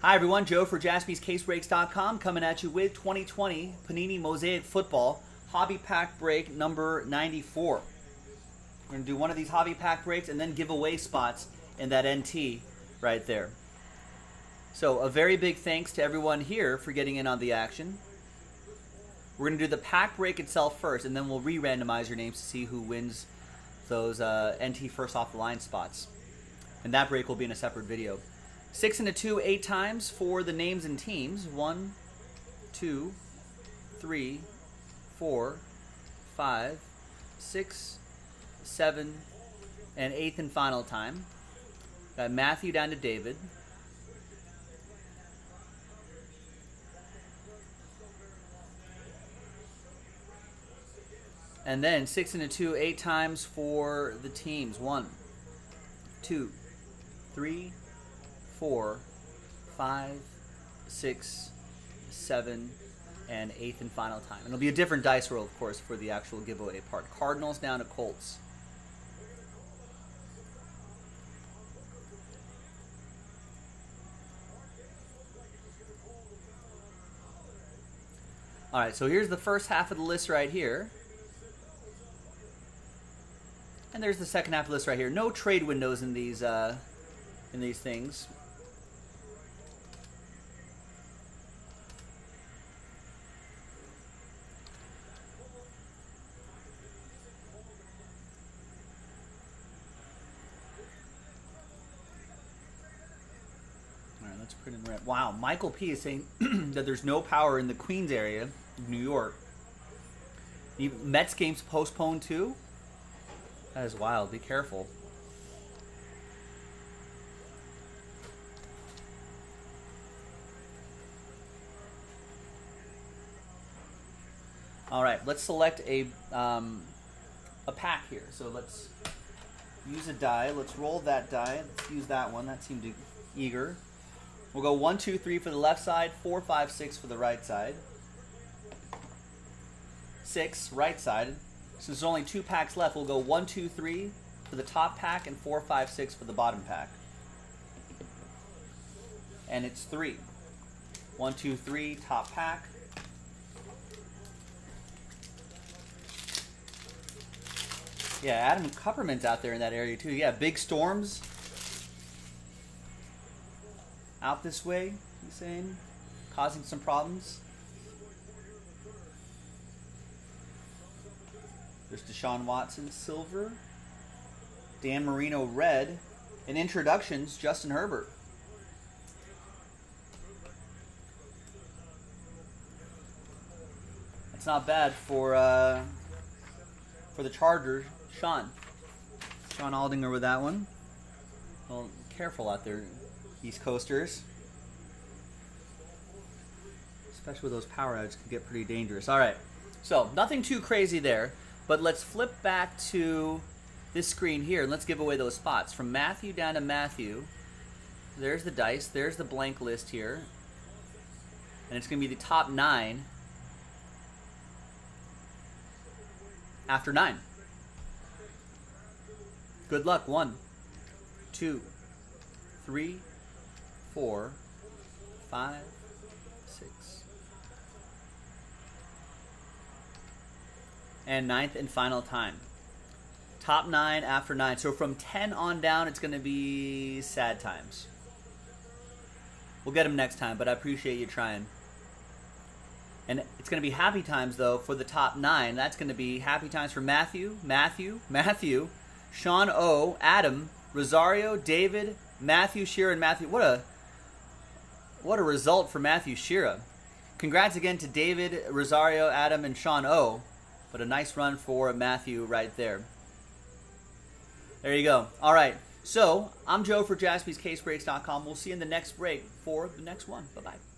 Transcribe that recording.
Hi everyone, Joe for JaspysCaseBreaks.com coming at you with 2020 Panini Mosaic Football Hobby Pack Break number 94. We're going to do one of these Hobby Pack Breaks and then giveaway spots in that NT right there. So a very big thanks to everyone here for getting in on the action. We're going to do the pack break itself first and then we'll re-randomize your names to see who wins those NT first off the line spots. And that break will be in a separate video. 6 and a 2, 8 times for the names and teams. 1, 2, 3, 4, 5, 6, 7, and 8th and final time. Got Matthew down to David. And then 6 and a 2, 8 times for the teams. 1, 2, 3, 4, 5, 6, 7, and 8th and final time. And it'll be a different dice roll, of course, for the actual giveaway part. Cardinals down to Colts. All right, so here's the first half of the list right here. And there's the second half of the list right here. No trade windows in these things. All right, let's print and rip. Wow, Michael P is saying that there's no power in the Queens area of New York. The Mets game's postponed too? That is wild. Be careful. All right, let's select a pack here. So let's use a die. Let's roll that die. Let's use that one. That seemed eager. We'll go 1, 2, 3 for the left side, 4, 5, 6 for the right side, 6 right side. Since there's only 2 packs left, we'll go 1, 2, 3 for the top pack and 4, 5, 6 for the bottom pack. And it's 3. 1, 2, 3, top pack. Adam Kupperman's out there in that area too. Yeah, big storms. Out this way, he's saying. Causing some problems. There's Deshaun Watson, silver. Dan Marino, red. And introductions, Justin Herbert. That's not bad for the Chargers. Sean Aldinger with that one. Well, careful out there, East Coasters. Especially with those power outs, can get pretty dangerous. All right, so nothing too crazy there, but let's flip back to this screen here and let's give away those spots. From Matthew down to Matthew, there's the dice, there's the blank list here, and it's gonna be the top 9 after 9. Good luck. 1, 2, 3, 4, 5, 6. And 9th and final time. Top 9 after 9. So from 10 on down, it's going to be sad times. We'll get them next time, but I appreciate you trying. And it's going to be happy times, though, for the top 9. That's going to be happy times for Matthew, Sean O, Adam, Rosario, David, Matthew Shearer, and Matthew. What a result for Matthew Shearer. Congrats again to David, Rosario, Adam, and Sean O. But a nice run for Matthew right there. There you go. All right. So I'm Joe for JaspysCaseBreaks.com. We'll see you in the next break for the next one. Bye-bye.